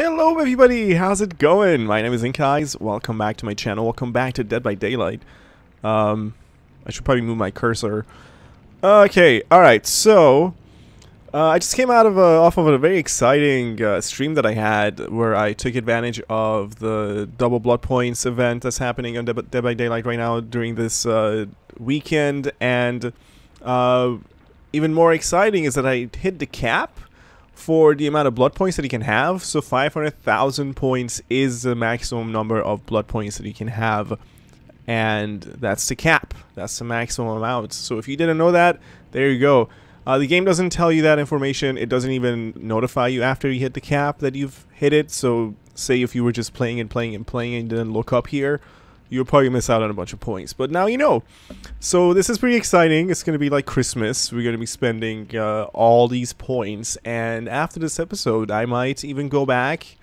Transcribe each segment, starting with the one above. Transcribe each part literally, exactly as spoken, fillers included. Hello everybody, how's it going? My name is InkEyes, welcome back to my channel, welcome back to Dead by Daylight. Um, I should probably move my cursor. Okay, alright, so... Uh, I just came out of a, off of a very exciting uh, stream that I had, where I took advantage of the double blood points event that's happening on Dead by Daylight right now during this uh, weekend, and uh, even more exciting is that I hit the cap for the amount of blood points that you can have. So five hundred thousand points is the maximum number of blood points that you can have, and that's the cap, that's the maximum amount. So if you didn't know that, there you go. Uh, the game doesn't tell you that information. It doesn't even notify you after you hit the cap that you've hit it. So say if you were just playing and playing and playing and didn't look up here, you'll probably miss out on a bunch of points. But now you know. So this is pretty exciting. It's going to be like Christmas. We're going to be spending uh, all these points. And after this episode, I might even go back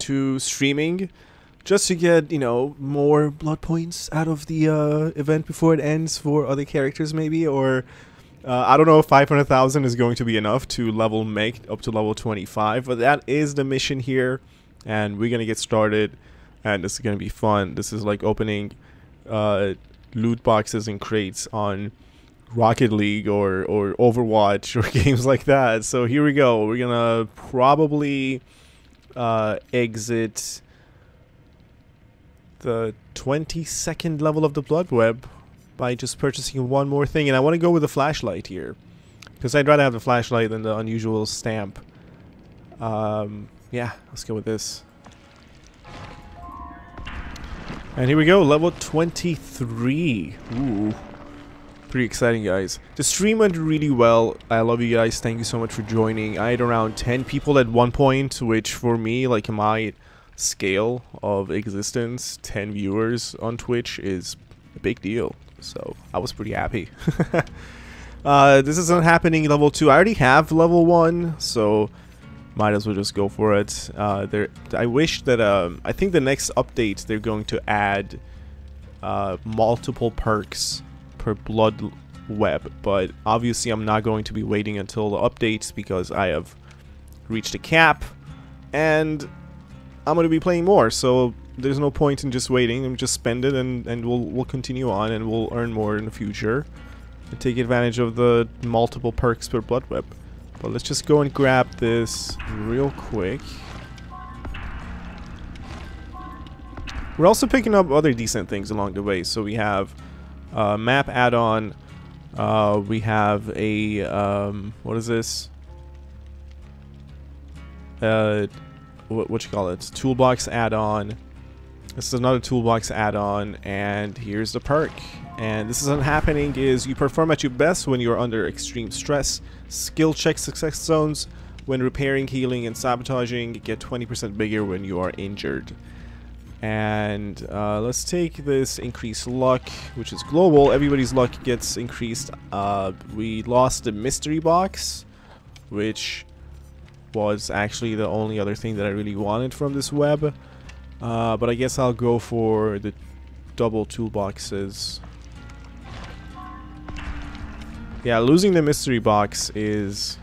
to streaming just to get, you know, more blood points out of the uh, event before it ends for other characters maybe, or... Uh, I don't know if five hundred thousand is going to be enough to level make up to level twenty-five, but that is the mission here, and we're going to get started, and this is going to be fun. This is like opening uh, loot boxes and crates on Rocket League or, or Overwatch or games like that. So here we go. We're going to probably uh, exit the twenty-second level of the Blood Web by just purchasing one more thing, and I want to go with a flashlight here because I'd rather have the flashlight than the unusual stamp. Um, yeah, let's go with this. And here we go, level twenty-three. Ooh, pretty exciting, guys. The stream went really well. I love you guys. Thank you so much for joining. I had around ten people at one point, which for me, like my scale of existence, ten viewers on Twitch is a big deal. So I was pretty happy. uh, this isn't happening level two. I already have level one, so might as well just go for it. Uh, there, I wish that um, I think the next update they're going to add uh, multiple perks per blood web, but obviously I'm not going to be waiting until the updates because I have reached a cap and I'm going to be playing more. So there's no point in just waiting, and just spend it, and, and we'll, we'll continue on, and we'll earn more in the future and take advantage of the multiple perks per blood web. But let's just go and grab this real quick. We're also picking up other decent things along the way. So we have a map add-on, uh, we have a, um, what is this? Uh, what, what you call it? Toolbox add-on. This is another toolbox add-on, and here's the perk. And this is what's happening is you perform at your best when you're under extreme stress. Skill check success zones when repairing, healing, and sabotaging get twenty percent bigger when you are injured. And uh, let's take this increased luck, which is global. Everybody's luck gets increased. Uh, we lost the mystery box, which was actually the only other thing that I really wanted from this web. Uh, but I guess I'll go for the double toolboxes. Yeah, losing the mystery box is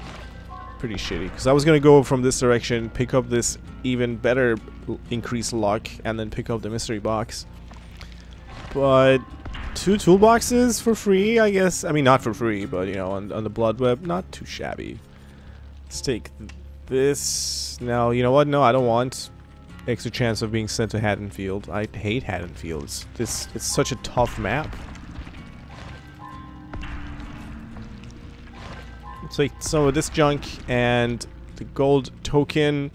pretty shitty, because I was going to go from this direction, pick up this even better increased luck, and then pick up the mystery box. But two toolboxes for free, I guess. I mean, not for free, but, you know, on, on the blood web, not too shabby. Let's take this. Now, you know what? No, I don't want... extra chance of being sent to Haddonfield. I hate Haddonfield. It's, this, it's such a tough map. Let's take some of this junk and the gold token.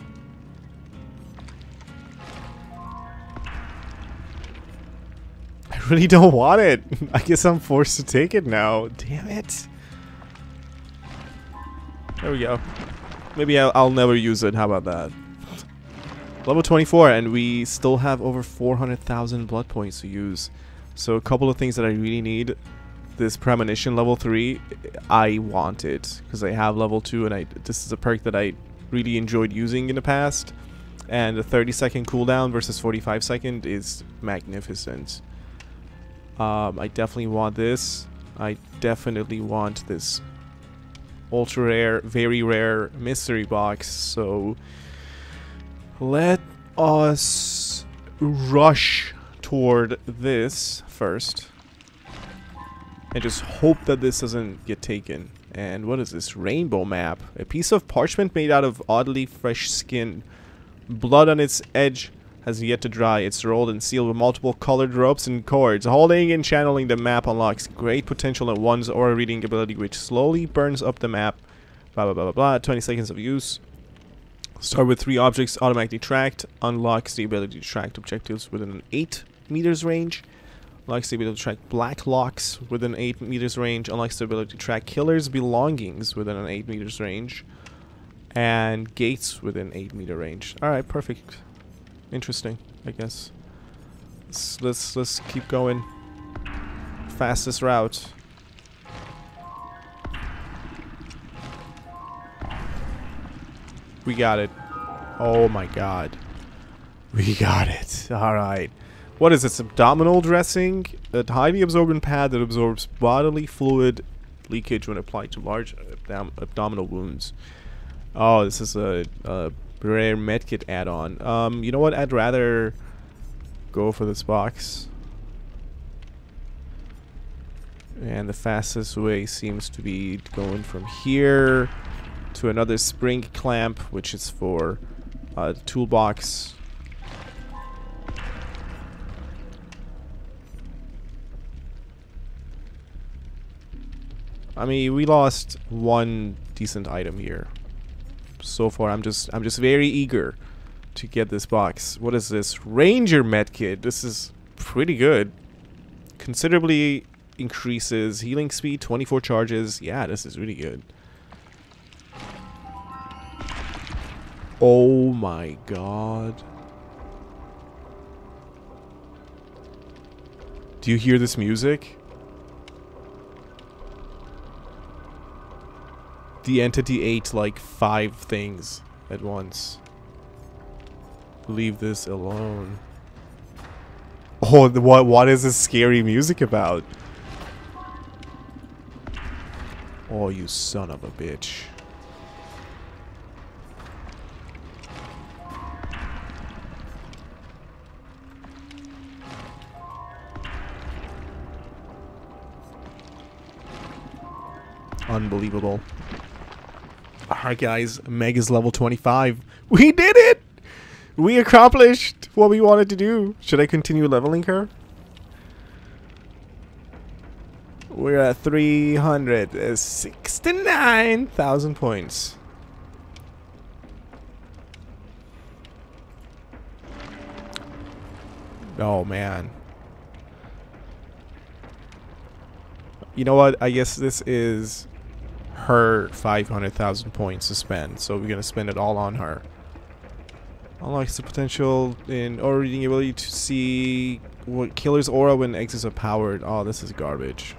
I really don't want it. I guess I'm forced to take it now. Damn it. There we go. Maybe I'll, I'll never use it. How about that? Level twenty-four, and we still have over four hundred thousand blood points to use. So a couple of things that I really need. This premonition level three, I want it because I have level two, and I this is a perk that I really enjoyed using in the past. And the thirty second cooldown versus forty-five second is magnificent. Um, I definitely want this. I definitely want this ultra rare, very rare mystery box. So Let us rush toward this first. And just hope that this doesn't get taken. And what is this? Rainbow map. A piece of parchment made out of oddly fresh skin. Blood on its edge has yet to dry. It's rolled and sealed with multiple colored ropes and cords. Holding and channeling the map unlocks great potential in one's aura reading ability, which slowly burns up the map. Blah, blah, blah, blah, blah. twenty seconds of use. Start with three objects automatically tracked. Unlocks the ability to track objectives within an eight meters range. Unlocks the ability to track black locks within eight meters range. Unlocks the ability to track killers' belongings within an eight meters range. And gates within eight meter range. Alright, perfect. Interesting, I guess. Let's, let's, let's keep going. Fastest route. We got it. Oh my god. We got it. Alright. What is this? Abdominal dressing? A highly absorbent pad that absorbs bodily fluid leakage when applied to large abdom abdominal wounds. Oh, this is a, a rare medkit add-on. Um, you know what? I'd rather go for this box. And the fastest way seems to be going from here to another spring clamp, which is for uh, the toolbox. I mean, we lost one decent item here. So far, I'm just I'm just very eager to get this box. What is this? Ranger medkit. This is pretty good. Considerably increases healing speed, twenty-four charges. Yeah, this is really good. Oh my god. Do you hear this music? The entity ate like five things at once. Leave this alone. Oh, the, what, what is this scary music about? Oh, you son of a bitch. Unbelievable. Alright guys, Mega's level twenty-five. We did it! We accomplished what we wanted to do. Should I continue leveling her? We're at three hundred sixty-nine thousand points. Oh man. You know what? I guess this is her five hundred thousand points to spend, so we're gonna spend it all on her. Unlocks the potential in aura reading ability to see what killer's aura when exits are powered. Oh, this is garbage.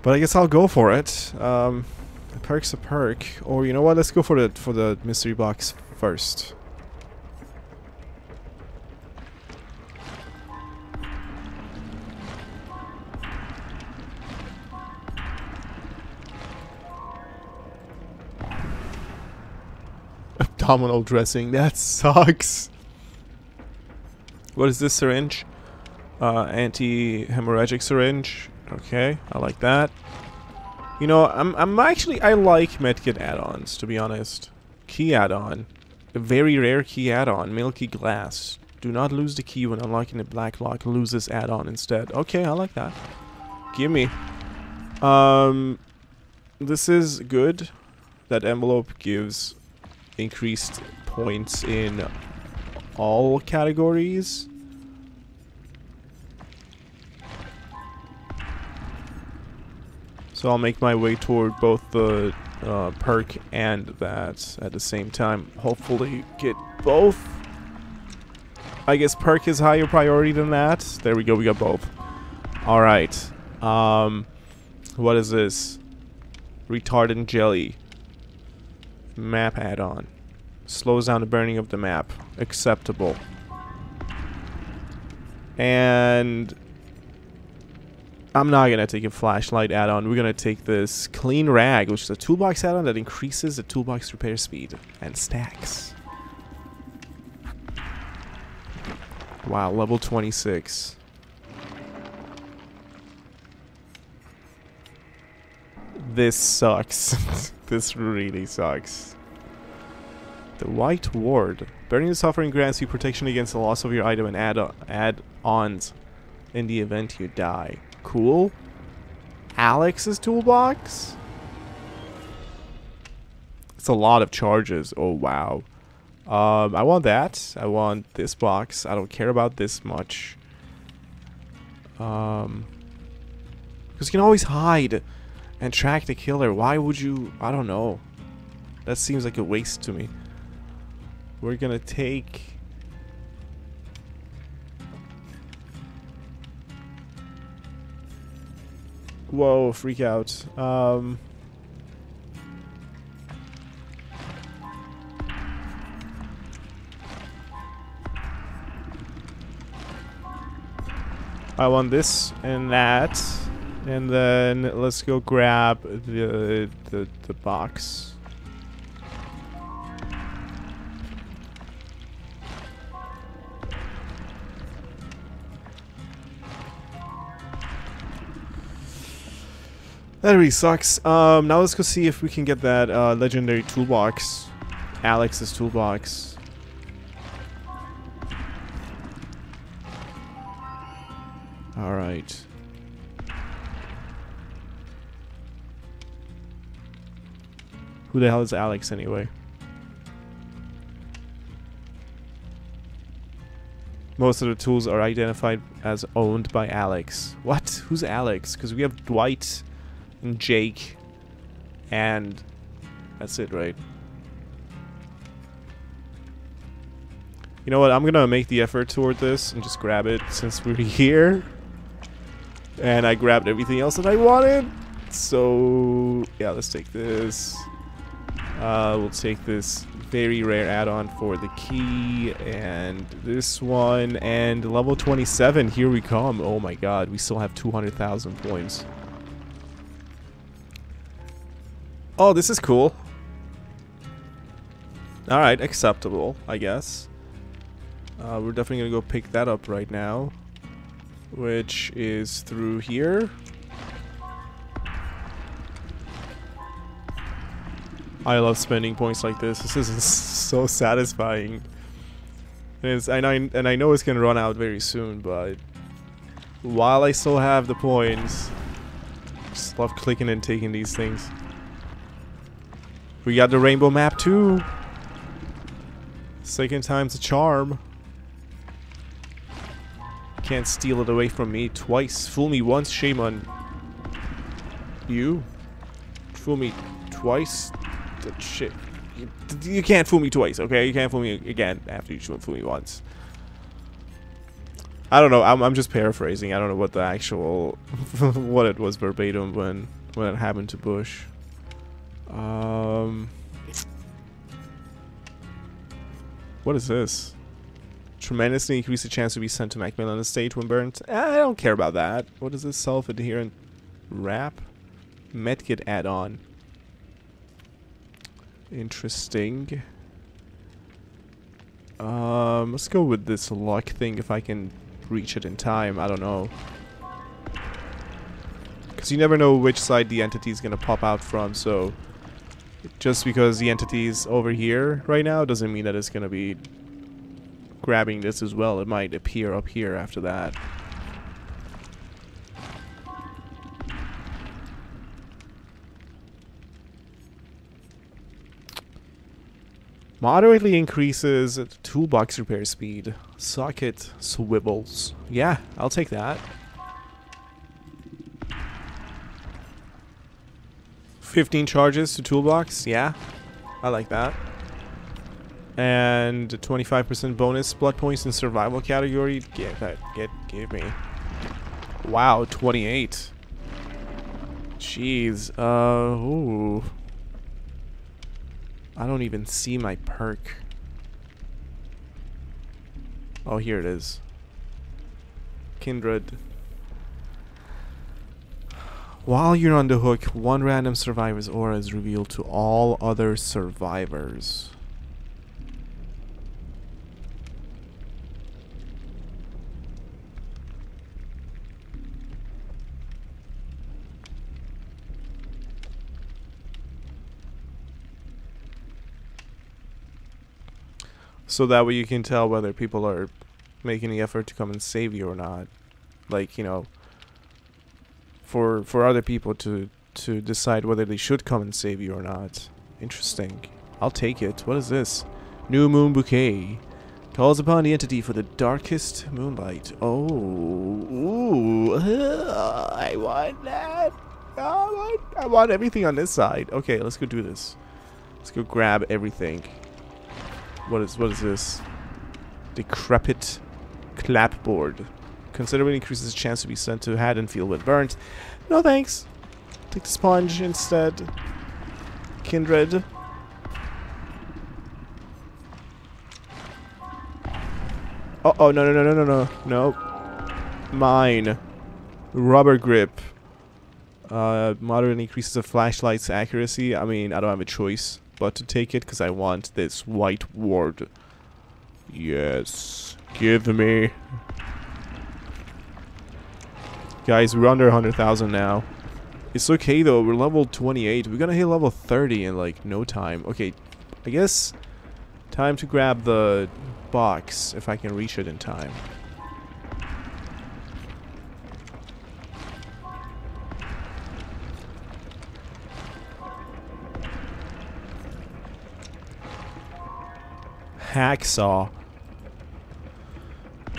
But I guess I'll go for it. Um, the perk's a perk. Or you know what? Let's go for the for the mystery box first. Abdominal dressing, that sucks. What is this syringe? Uh, anti-hemorrhagic syringe. Okay, I like that. You know, I'm, I'm actually, I like medkit add-ons, to be honest. Key add-on. A very rare key add-on, milky glass. Do not lose the key when unlocking the black lock. Lose this add-on instead. Okay, I like that. Gimme. Um, this is good. That envelope gives increased points in all categories. So I'll make my way toward both the uh, perk and that at the same time. Hopefully get both. I guess perk is higher priority than that. There we go, we got both. Alright. Um, what is this? Retardant jelly. Map add-on. Slows down the burning of the map. Acceptable. And I'm not going to take a flashlight add-on. We're going to take this clean rag, which is a toolbox add-on that increases the toolbox repair speed and stacks. Wow, level twenty-six. This sucks. This really sucks. The White Ward. Burning this offering grants you protection against the loss of your item and add-ons in the event you die. Cool. Alex's toolbox? It's a lot of charges. Oh, wow. Um, I want that. I want this box. I don't care about this much. Um, because you can always hide and track the killer. Why would you? I don't know. That seems like a waste to me. We're gonna take... Whoa, freak out. Um, I want this and that, and then let's go grab the the, the box. That really sucks. Um, now let's go see if we can get that uh, legendary toolbox. Alex's toolbox. Alright. Who the hell is Alex anyway? Most of the tools are identified as owned by Alex. What? Who's Alex? Because we have Dwight... and Jake, and that's it, right? You know what? I'm gonna make the effort toward this and just grab it since we're here. And I grabbed everything else that I wanted. So yeah, let's take this. Uh, we'll take this very rare add-on for the key, and this one, and level twenty-seven. Here we come! Oh my God, we still have two hundred thousand points. Oh, this is cool. Alright, acceptable, I guess. Uh, we're definitely gonna go pick that up right now. Which is through here. I love spending points like this. This is so satisfying. And, it's, and, I, and I know it's gonna run out very soon, but... while I still have the points... just love clicking and taking these things. We got the rainbow map too. Second time's a charm. Can't steal it away from me twice. Fool me once, shame on you. Fool me twice? That shit. You, you can't fool me twice, okay? You can't fool me again after you fool me once. I don't know. I'm, I'm just paraphrasing. I don't know what the actual what it was verbatim when when it happened to Bush. Um, what is this? Tremendously increase the chance to be sent to MacMillan estate when burnt. I don't care about that. What is this self-adherent wrap? Medkit add-on. Interesting. Um, let's go with this luck thing if I can reach it in time. I don't know. Because you never know which side the entity is gonna pop out from, so... just because the entity is over here right now doesn't mean that it's going to be grabbing this as well. It might appear up here after that. Moderately increases toolbox repair speed. Socket swivels. Yeah, I'll take that. fifteen charges to toolbox, yeah, I like that. And twenty-five percent bonus blood points in survival category. Get that, get, give me. Wow, twenty-eight. Jeez, uh, ooh. I don't even see my perk. Oh, here it is. Kindred. While you're on the hook, one random survivor's aura is revealed to all other survivors. So that way you can tell whether people are making the effort to come and save you or not. Like, you know, for for other people to to decide whether they should come and save you or not. Interesting. I'll take it. What is this? New Moon Bouquet. Calls upon the entity for the darkest moonlight. Oh. Ooh. Uh, I want that. I want, I want everything on this side. Okay, let's go do this. Let's go grab everything. What is what is this? Decrepit clapboard. Considerably increases the chance to be sent to Haddonfield with burnt. No thanks. Take the sponge instead. Kindred. Oh oh no no no no no no no. Mine. Rubber grip. Uh, moderately increases the flashlight's accuracy. I mean, I don't have a choice but to take it because I want this white ward. Yes, give me. Guys, we're under one hundred thousand now. It's okay though, we're level twenty-eight. We're gonna hit level thirty in like no time. Okay, I guess time to grab the box if I can reach it in time. Hacksaw.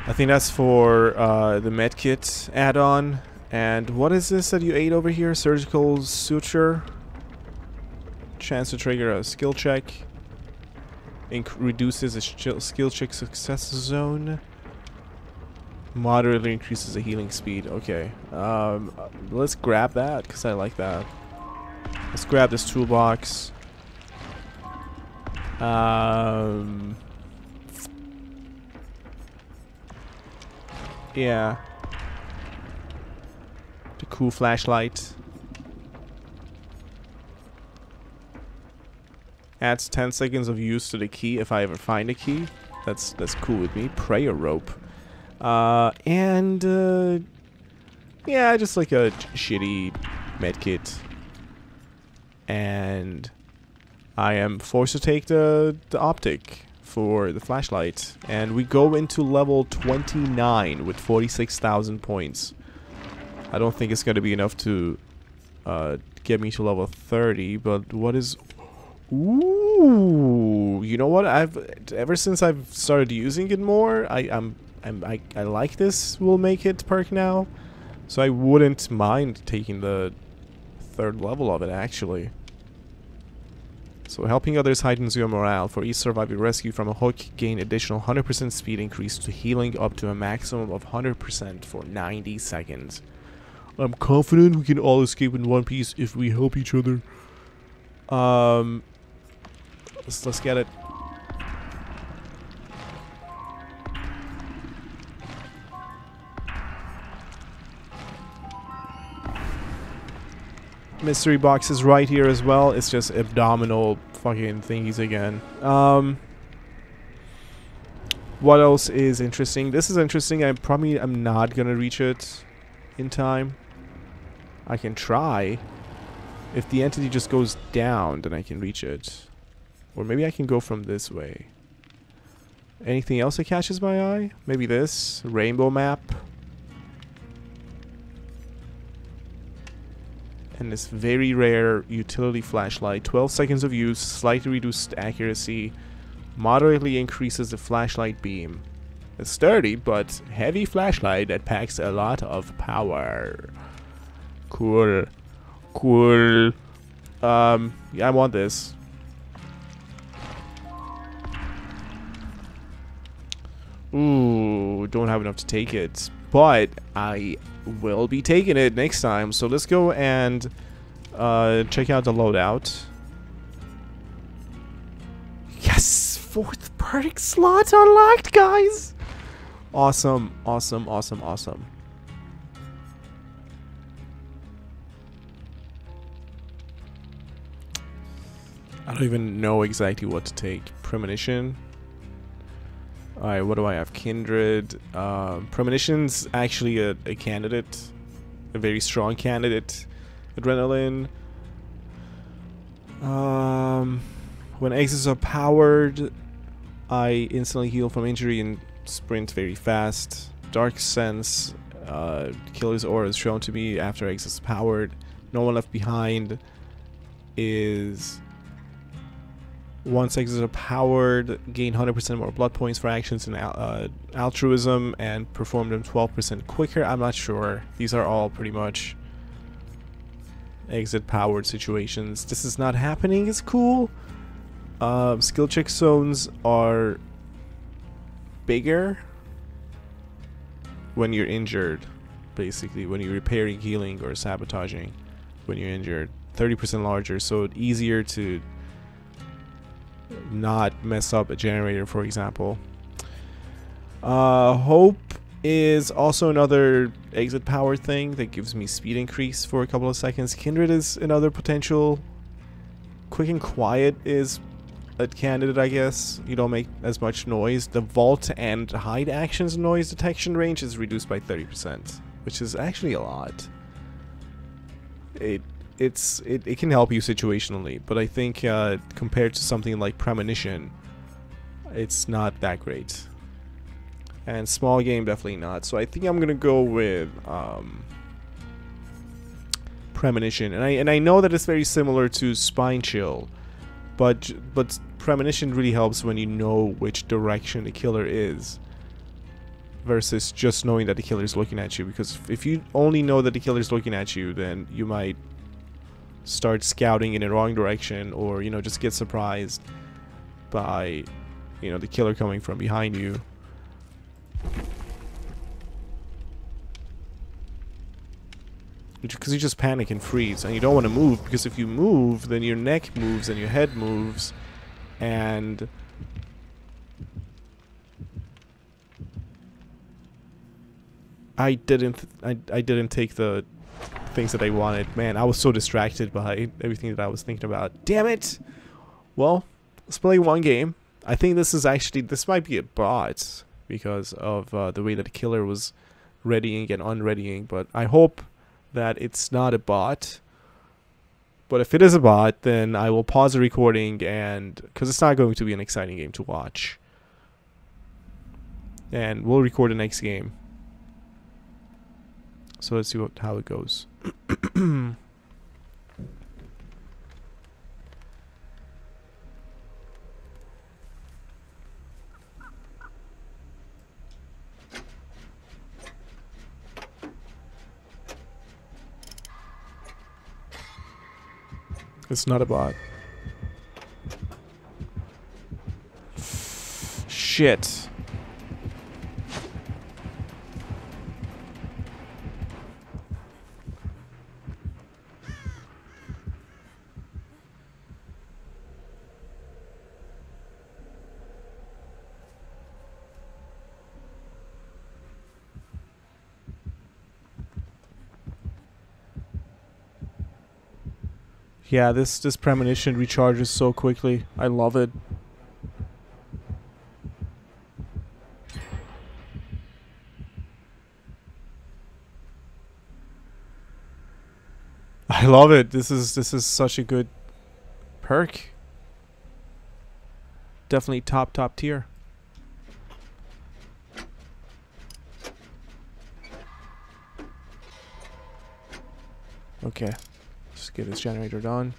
I think that's for uh, the medkit add-on. And what is this that you ate over here? Surgical suture. Chance to trigger a skill check. Inc reduces a skill check success zone. Moderately increases the healing speed. Okay. Um, let's grab that because I like that. Let's grab this toolbox. Um... Yeah. The cool flashlight. Adds ten seconds of use to the key if I ever find a key. That's that's cool with me. Prayer rope. Uh, and... Uh, yeah, just like a shitty medkit. And... I am forced to take the, the optic for the flashlight. And we go into level twenty-nine with forty-six thousand points. I don't think it's going to be enough to uh, get me to level thirty, but what is... Ooh! You know what? I've ever since I've started using it more, I, I'm, I'm, I, I like this will make it perk now. So I wouldn't mind taking the third level of it, actually. So, helping others heightens your morale. For each survive you rescue from a hook, gain additional one hundred percent speed increase to healing up to a maximum of one hundred percent for ninety seconds. I'm confident we can all escape in one piece if we help each other. Um, let's, let's get it. Mystery box is right here as well. It's just abdominal fucking thingies again. Um, what else is interesting? This is interesting. I probably I'm not gonna reach it in time. I can try. If the entity just goes down, then I can reach it. Or maybe I can go from this way. Anything else that catches my eye? Maybe this rainbow map. And this very rare utility flashlight. twelve seconds of use, slightly reduced accuracy, moderately increases the flashlight beam. A sturdy but heavy flashlight that packs a lot of power. Cool. Cool. Um, yeah, I want this. Ooh, don't have enough to take it. But I will be taking it next time. So let's go and uh, check out the loadout. Yes! Fourth perk slot unlocked, guys! Awesome, awesome, awesome, awesome. I don't even know exactly what to take. Premonition. Alright, what do I have? Kindred. Uh, Premonition's actually a, a candidate. A very strong candidate. Adrenaline. Um, when X's are powered, I instantly heal from injury and sprint very fast. Dark Sense. Uh, Killer's Aura is shown to me after X is powered. No One Left Behind is... Once X's are powered, gain one hundred percent more blood points for actions in uh, altruism and perform them twelve percent quicker. I'm not sure. These are all pretty much exit powered situations. This is not happening. It's cool. Um, skill check zones are bigger when you're injured, basically. When you're repairing, healing, or sabotaging when you're injured. thirty percent larger, so it's easier to not mess up a generator, for example. Uh, hope is also another exit power thing that gives me speed increase for a couple of seconds. Kindred is another potential. Quick and Quiet is a candidate, I guess. You don't make as much noise. The vault and hide actions noise detection range is reduced by thirty percent, which is actually a lot. It It's it, it can help you situationally, but I think uh, compared to something like Premonition, it's not that great. And Small Game, definitely not. So I think I'm gonna go with um, Premonition, and I and I know that it's very similar to Spine Chill, but but Premonition really helps when you know which direction the killer is, versus just knowing that the killer is looking at you. Because if you only know that the killer is looking at you, then you might start scouting in the wrong direction, or you know, just get surprised by, you know, the killer coming from behind you. Because you just panic and freeze, and you don't want to move, because if you move, then your neck moves and your head moves, and I didn't I, I didn't take the things that I wanted. Man, I was so distracted by everything that I was thinking about. Damn it! Well, let's play one game. I think this is actually, this might be a bot because of uh, the way that the killer was readying and unreadying, but I hope that it's not a bot. But if it is a bot, then I will pause the recording, and because it's not going to be an exciting game to watch. And we'll record the next game. So let's see what, how it goes. It's not a bot. Shit. Yeah, this, this Premonition recharges so quickly. I love it. I love it. This is this is such a good perk. Definitely top top tier. Okay. Get this generator done.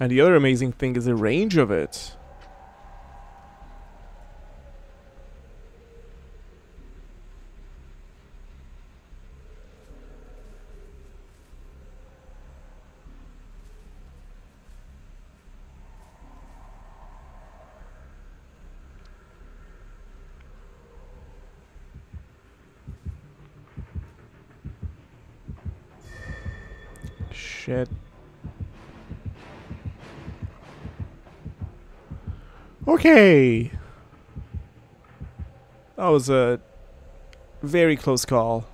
And the other amazing thing is the range of it. Shit. Okay. That was a Very close call.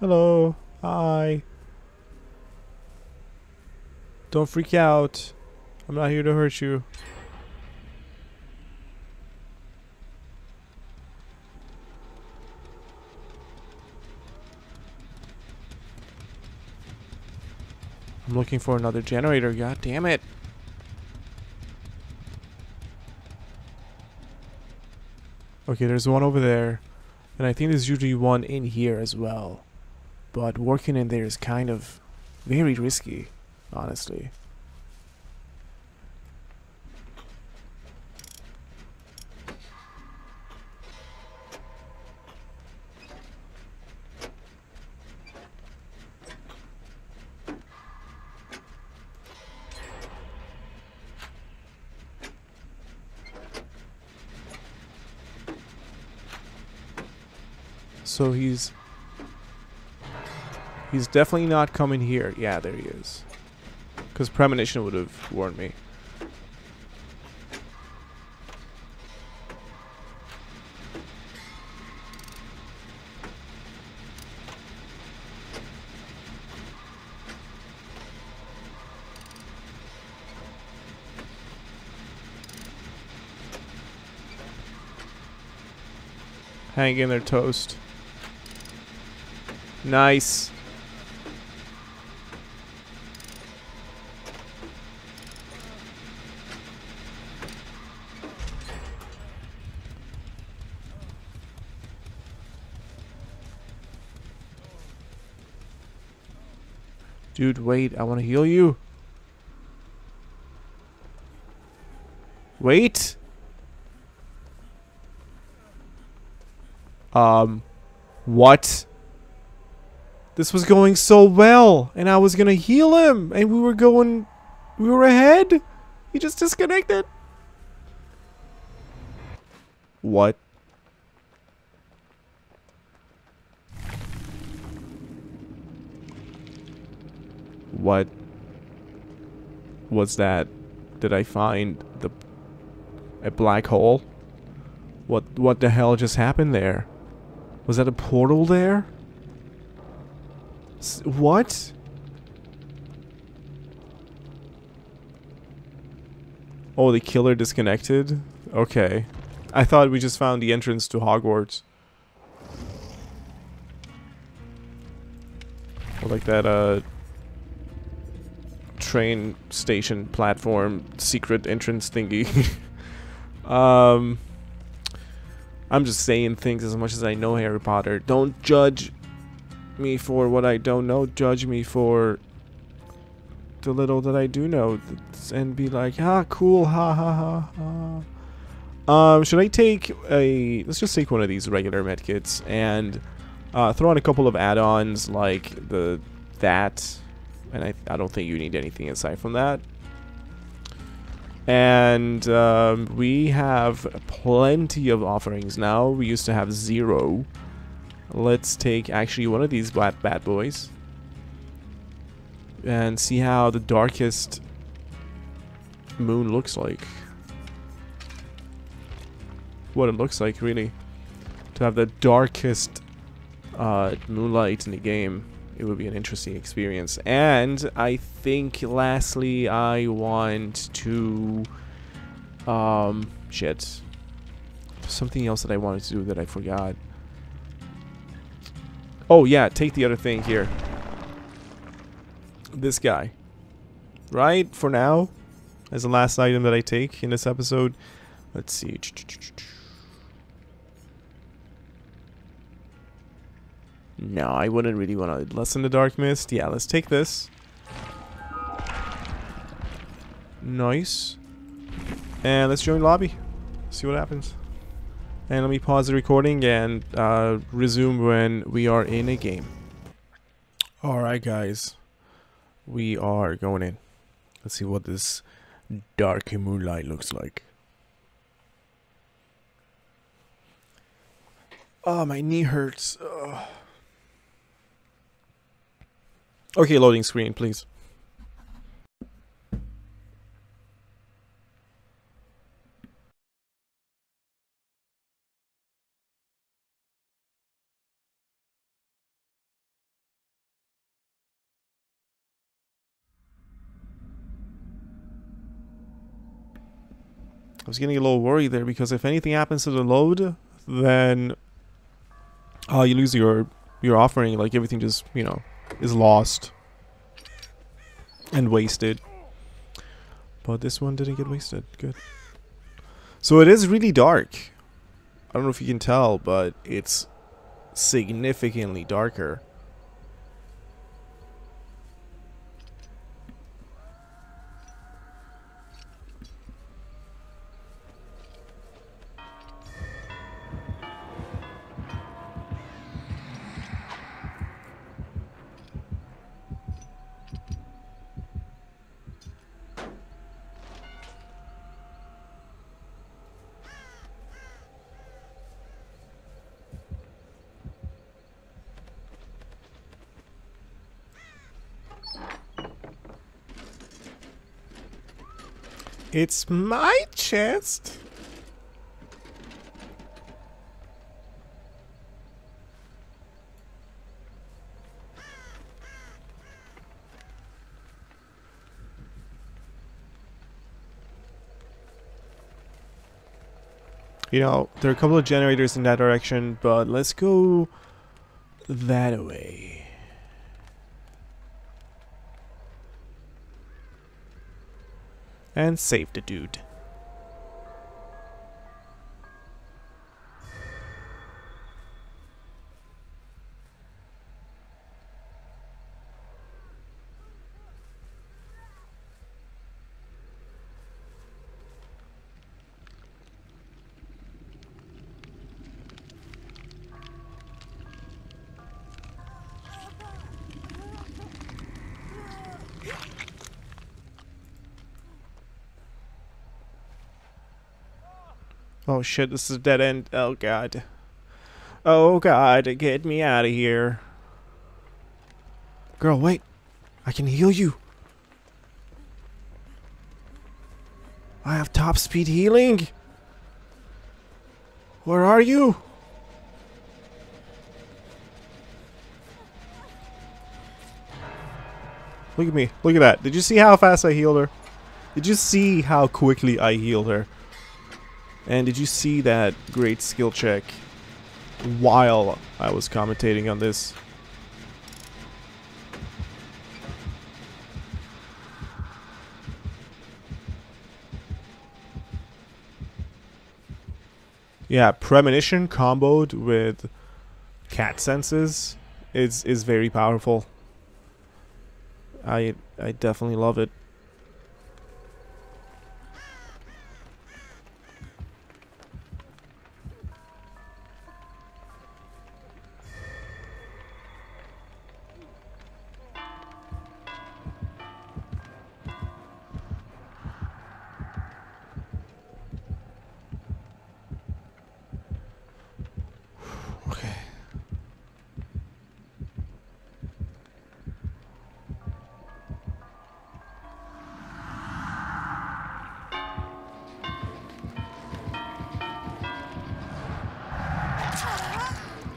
Hello. Hi. Don't freak out. I'm not here to hurt you. I'm looking for another generator. God damn it. Okay, there's one over there. And I think there's usually one in here as well. But working in there is kind of very risky, honestly. So he's... He's definitely not coming here. Yeah, there he is. Because premonition would have warned me. Hang in there, toast. Nice. Dude, wait, I want to heal you. Wait. Um, what? This was going so well, and I was going to heal him, and we were going, we were ahead. He just disconnected. What? What was that? Did I find the a black hole? What what the hell just happened there? Was that a portal there? S what? Oh, the killer disconnected? Okay. I thought we just found the entrance to Hogwarts. Or like that, uh... train station platform secret entrance thingy. um, I'm just saying things as much as I know Harry Potter. Don't judge me for what I don't know. Judge me for the little that I do know, and be like, ah, cool, ha ha ha ha. Um, should I take a? Let's just take one of these regular medkits and uh, throw in a couple of add-ons like the that. And I, I don't think you need anything aside from that. And um, we have plenty of offerings now. We used to have zero. Let's take actually one of these bad, bad boys. And see how the darkest moon looks like. What it looks like, really. To have the darkest uh, moonlight in the game. It would be an interesting experience. And I think lastly I want to um shit, something else that I wanted to do that I forgot. Oh yeah, take the other thing here, this guy, right? For now, as the last item that I take in this episode. Let's see. No, I wouldn't really want to lessen the dark mist. Yeah, let's take this. Nice. And let's join lobby. See what happens. And let me pause the recording and uh, resume when we are in a game. Alright guys. We are going in. Let's see what this dark moonlight looks like. Oh, my knee hurts. Ugh. Okay, loading screen, please. I was getting a little worried there, because if anything happens to the load, then oh, you lose your your offering. Like, everything just, you know, is lost and wasted. But this one didn't get wasted. Good. So it is really dark. I don't know if you can tell, but it's significantly darker. It's my chest. You know, there are a couple of generators in that direction, but let's go that way. And save the dude. Oh shit, this is a dead end. Oh god. Oh god, get me out of here. Girl, wait. I can heal you. I have top speed healing. Where are you? Look at me. Look at that. Did you see how fast I healed her? Did you see how quickly I healed her? And did you see that great skill check while I was commentating on this? Yeah, premonition comboed with cat senses is is very powerful. I I definitely love it.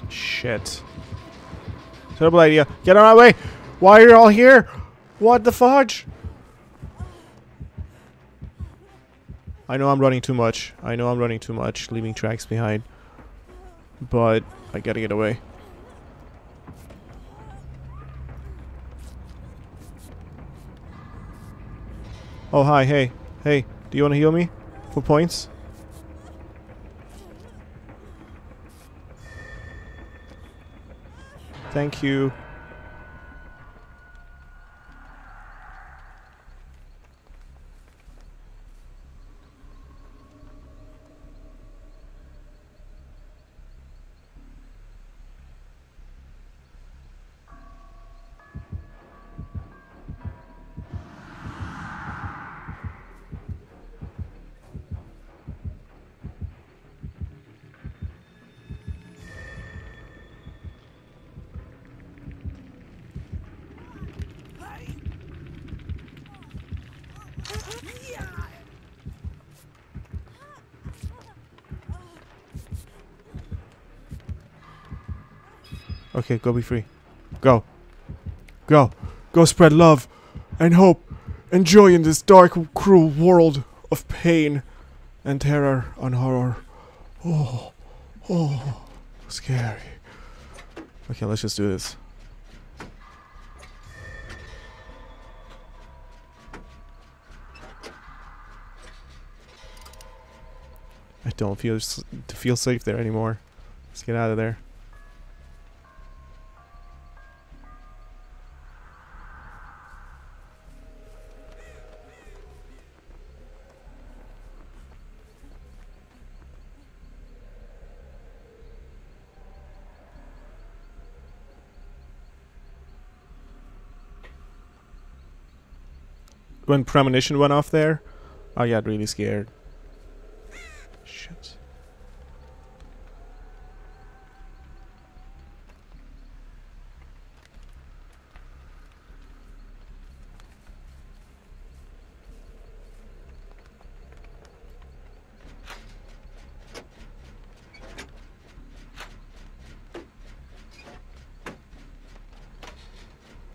Shit. Terrible idea. Get out of my way! Why are you all here? What the fudge? I know I'm running too much. I know I'm running too much, leaving tracks behind. But I gotta get away. Oh, hi. Hey. Hey. Do you want to heal me? For points? Thank you. Okay, go be free. Go. Go. Go spread love and hope and joy in this dark, cruel world of pain and terror on horror. Oh, oh, scary. Okay, let's just do this. I don't feel feel safe there anymore. Let's get out of there. When premonition went off there, I got really scared. Shit.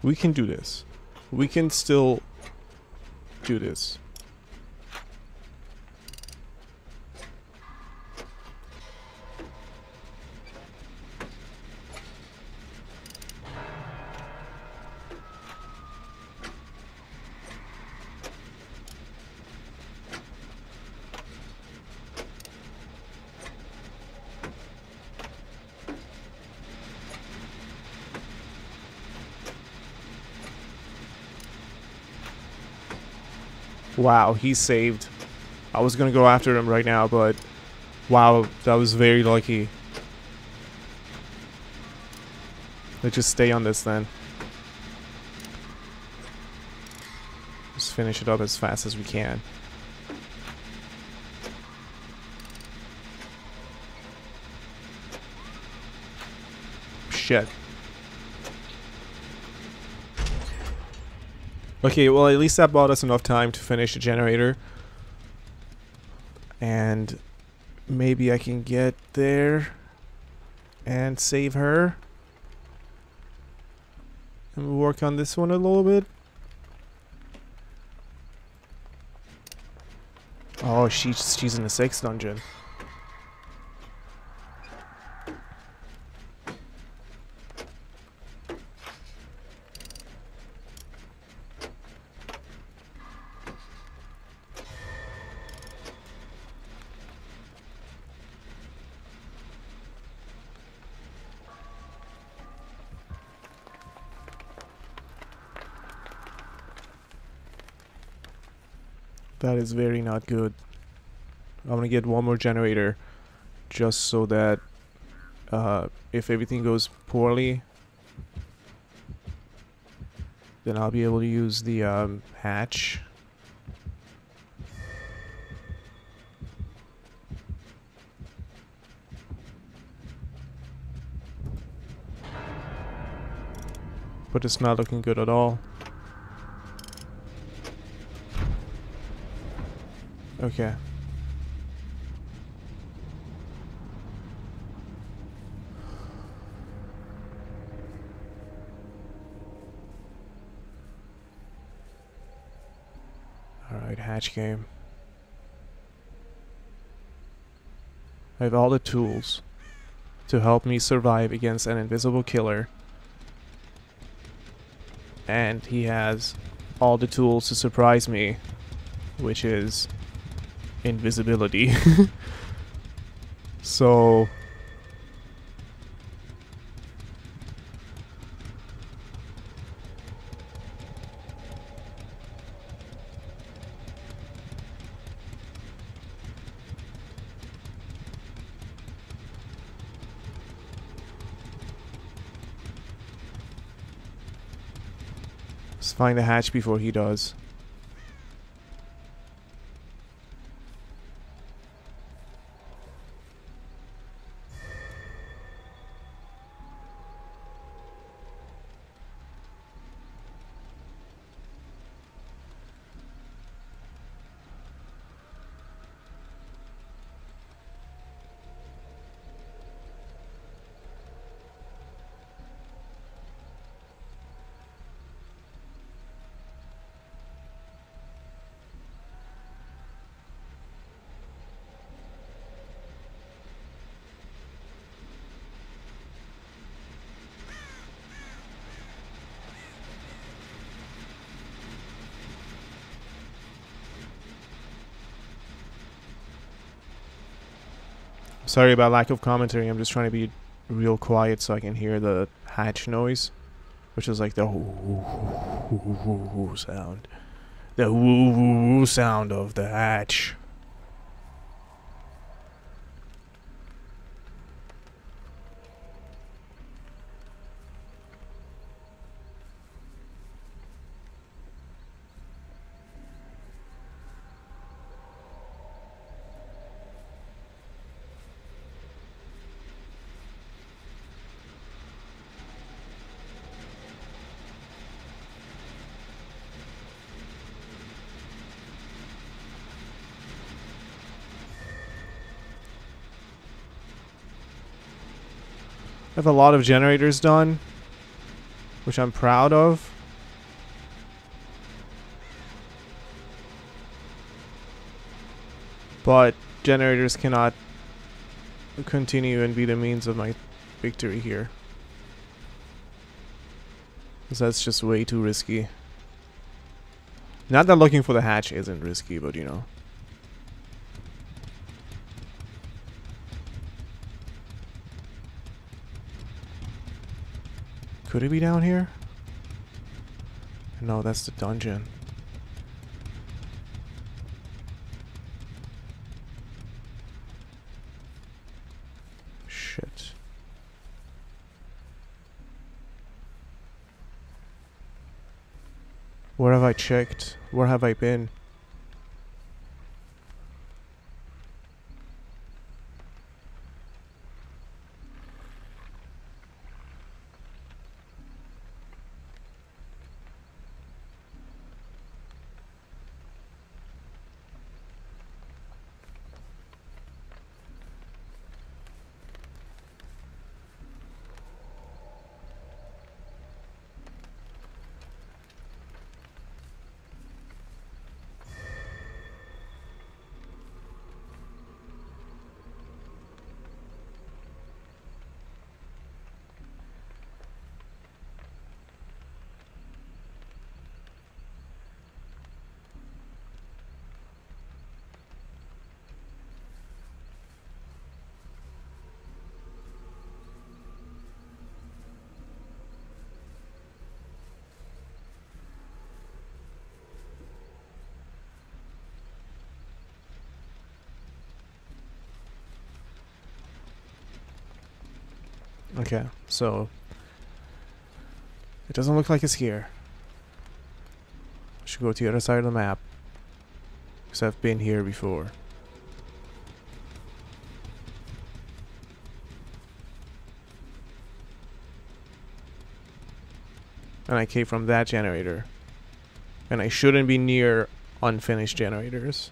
We can do this. We can still do this. Wow, he saved. I was gonna go after him right now, but wow, that was very lucky. Let's just stay on this then. Just finish it up as fast as we can. Shit. Okay, well, at least that bought us enough time to finish the generator. And maybe I can get there and save her. And we'll work on this one a little bit. Oh, she, she's in the sixth dungeon. That is very not good. I'm gonna get one more generator just so that uh, if everything goes poorly, then I'll be able to use the um, hatch. But it's not looking good at all. Okay. Alright, hatch game. I have all the tools to help me survive against an invisible killer. And he has all the tools to surprise me, which is invisibility. So let's find the hatch before he does. Sorry about lack of commentary. I'm just trying to be real quiet so I can hear the hatch noise, which is like the whoo sound. The whoo sound of the hatch. I have a lot of generators done, which I'm proud of. But generators cannot continue and be the means of my victory here, because that's just way too risky. Not that looking for the hatch isn't risky, but you know. Could it be down here? No, that's the dungeon. Shit. Where have I checked? Where have I been? Okay, so it doesn't look like it's here. I should go to the other side of the map, because I've been here before. And I came from that generator. And I shouldn't be near unfinished generators.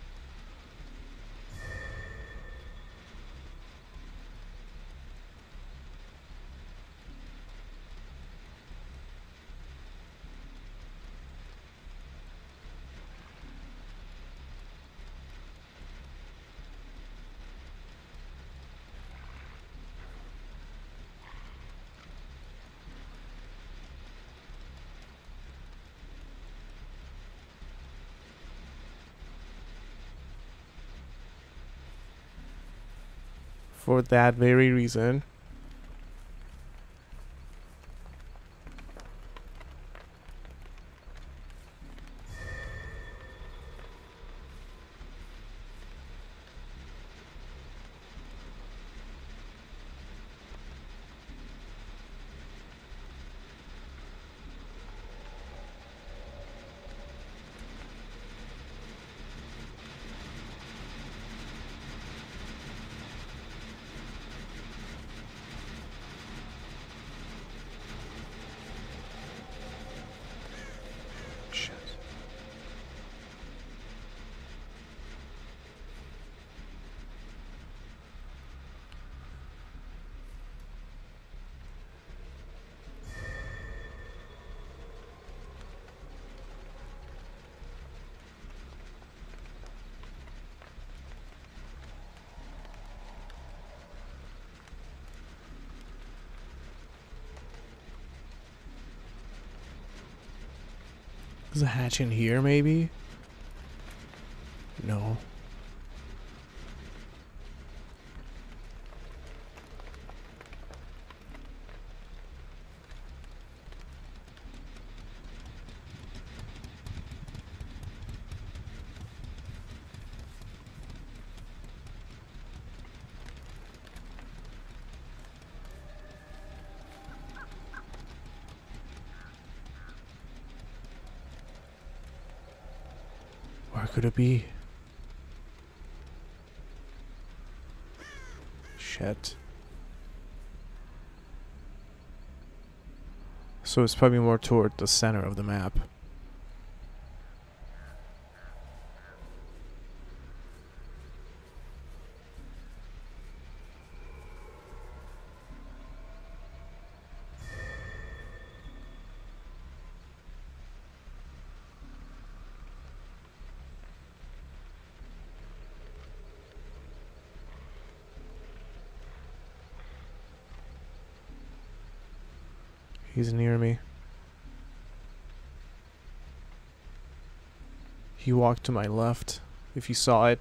For that very reason. There's a hatch in here, maybe? No. Where could it be? Shit. So it's probably more toward the center of the map. He's near me. He walked to my left, if you saw it.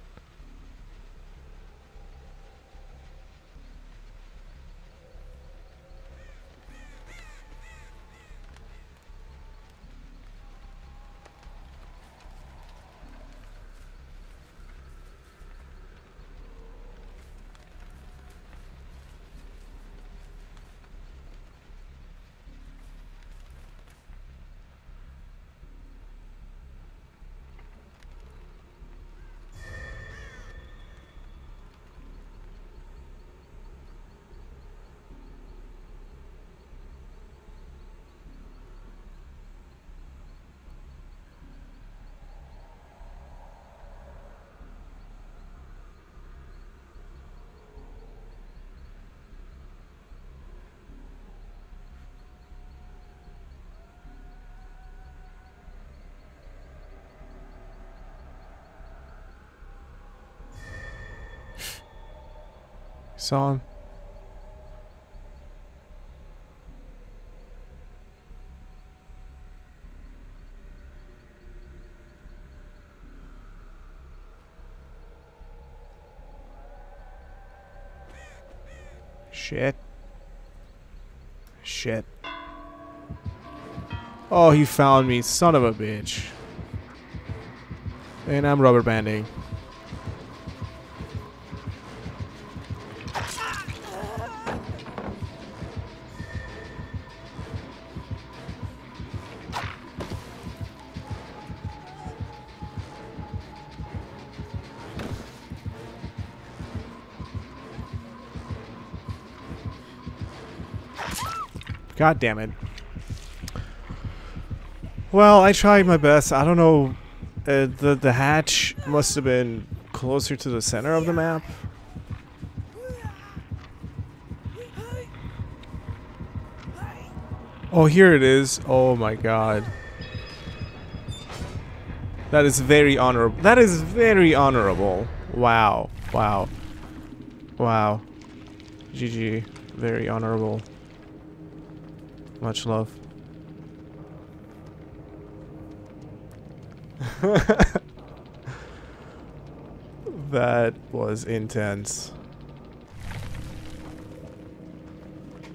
Saw him. Shit. Shit. Oh, he found me, son of a bitch. And I'm rubber banding. God damn it. Well, I tried my best. I don't know. Uh, the, the hatch must have been closer to the center of the map. Oh, here it is. Oh my god. That is very honorable. That is very honorable. Wow. Wow. Wow. G G. Very honorable. Much love. That was intense.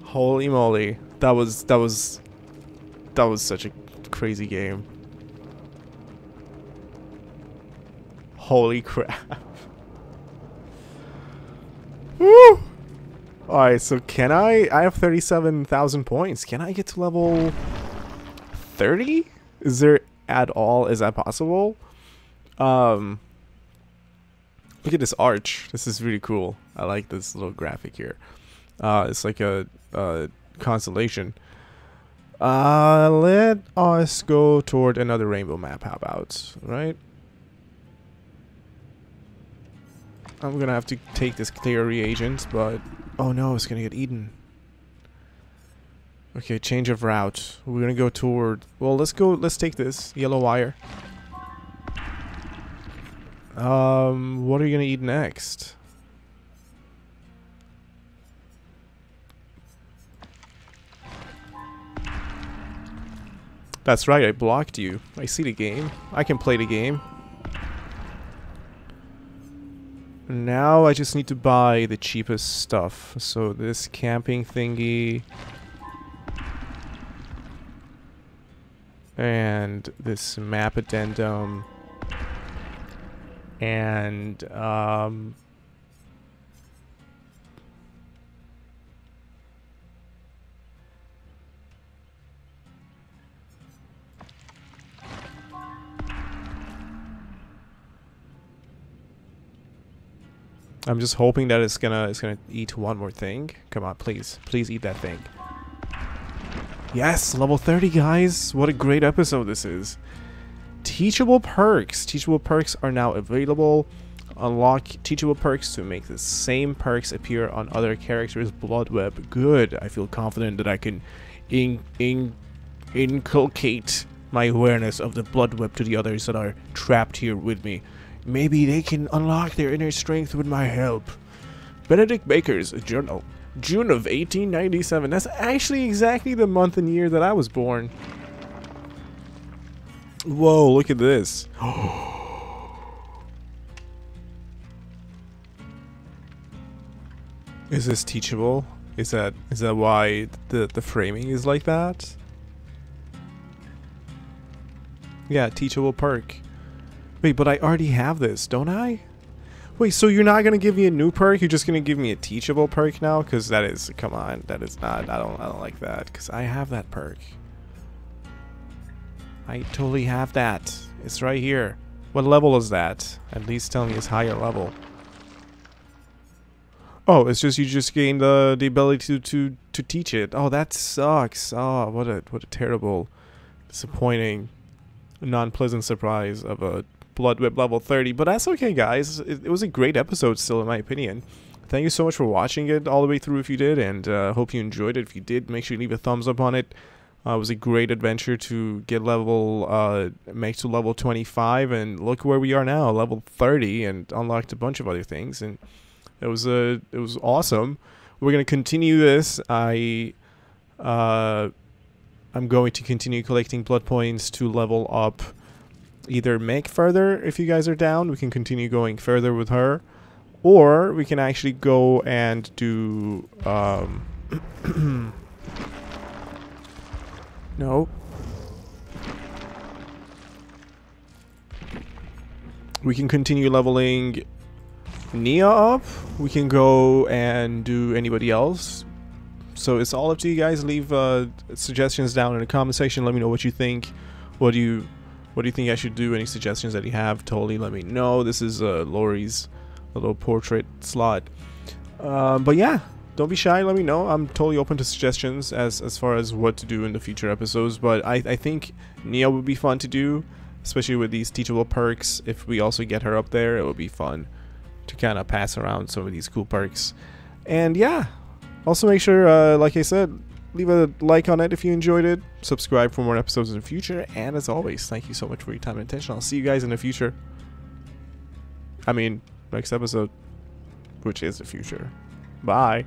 Holy moly. That was that was that was such a crazy game. Holy crap. Woo! Alright, so can I... I have thirty-seven thousand points. Can I get to level... thirty? Is there at all... Is that possible? Um, look at this arch. This is really cool. I like this little graphic here. Uh, it's like a, a constellation. Uh, let us go toward another rainbow map. How about... Right? I'm gonna have to take this clear reagents, but... Oh no, it's gonna get eaten. Okay, change of route. We're gonna go toward... Well, let's go... Let's take this yellow wire. Um, what are you gonna eat next? That's right, I blocked you. I see the game. I can play the game. Now I just need to buy the cheapest stuff. So this camping thingy. And this map addendum. And um... I'm just hoping that it's gonna it's gonna eat one more thing. Come on, please, please eat that thing. Yes, level thirty, guys. What a great episode this is. Teachable perks. Teachable perks are now available. Unlock teachable perks to make the same perks appear on other characters. Blood web. Good. I feel confident that I can in in inculcate my awareness of the blood web to the others that are trapped here with me. Maybe they can unlock their inner strength with my help. Benedict Baker's journal. June of eighteen ninety-seven. That's actually exactly the month and year that I was born. Whoa, look at this. Is this teachable? Is that is that why the, the framing is like that? Yeah, teachable perk. Wait, but I already have this, don't I? Wait, so you're not gonna give me a new perk? You're just gonna give me a teachable perk now? Because that is, come on, that is not. I don't. I don't like that. Because I have that perk. I totally have that. It's right here. What level is that? At least tell me it's higher level. Oh, it's just you just gained the the ability to to to teach it. Oh, that sucks. Oh, what a what a terrible, disappointing, non-pleasant surprise of a blood web level thirty, but that's okay, guys. It, it was a great episode still, in my opinion. Thank you so much for watching it all the way through if you did, and uh, hope you enjoyed it. If you did, make sure you leave a thumbs up on it. Uh, it was a great adventure to get level uh, make to level twenty-five, and look where we are now, level thirty, and unlocked a bunch of other things, and it was a uh, it was awesome. We're gonna continue this. I uh, I'm going to continue collecting blood points to level up either Meg further. If you guys are down, we can continue going further with her, or we can actually go and do um no, we can continue leveling Nia up, we can go and do anybody else. So it's all up to you guys. Leave uh suggestions down in the comment section. Let me know what you think. What do you What do you think I should do? Any suggestions that you have? Totally let me know. This is uh, Lori's little portrait slot. Uh, but yeah, don't be shy. Let me know. I'm totally open to suggestions as, as far as what to do in the future episodes. But I, I think Nia would be fun to do, especially with these teachable perks. If we also get her up there, it would be fun to kind of pass around some of these cool perks. And yeah, also make sure, uh, like I said, leave a like on it if you enjoyed it. Subscribe for more episodes in the future. And as always, thank you so much for your time and attention. I'll see you guys in the future. I mean, next episode, which is the future. Bye.